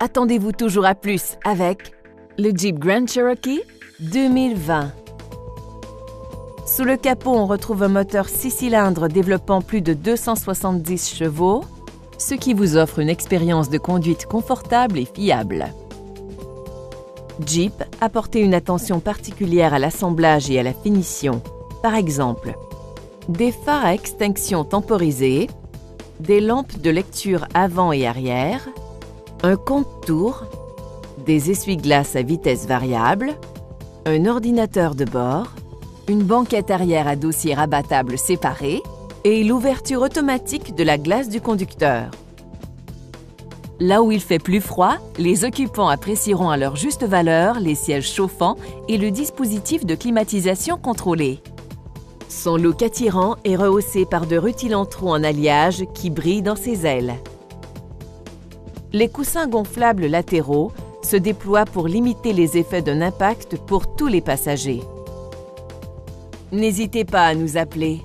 Attendez-vous toujours à plus avec le Jeep Grand Cherokee 2020. Sous le capot, on retrouve un moteur 6 cylindres développant plus de 270 chevaux, ce qui vous offre une expérience de conduite confortable et fiable. Jeep apportait une attention particulière à l'assemblage et à la finition. Par exemple, des phares à extinction temporisée, des lampes de lecture avant et arrière, un compte-tours, des essuie-glaces à vitesse variable, un ordinateur de bord, une banquette arrière à dossier rabattable séparé et l'ouverture automatique de la glace du conducteur. Là où il fait plus froid, les occupants apprécieront à leur juste valeur les sièges chauffants et le dispositif de climatisation contrôlé. Son look attirant est rehaussé par de rutilants trous en alliage qui brillent dans ses ailes. Les coussins gonflables latéraux se déploient pour limiter les effets d'un impact pour tous les passagers. N'hésitez pas à nous appeler.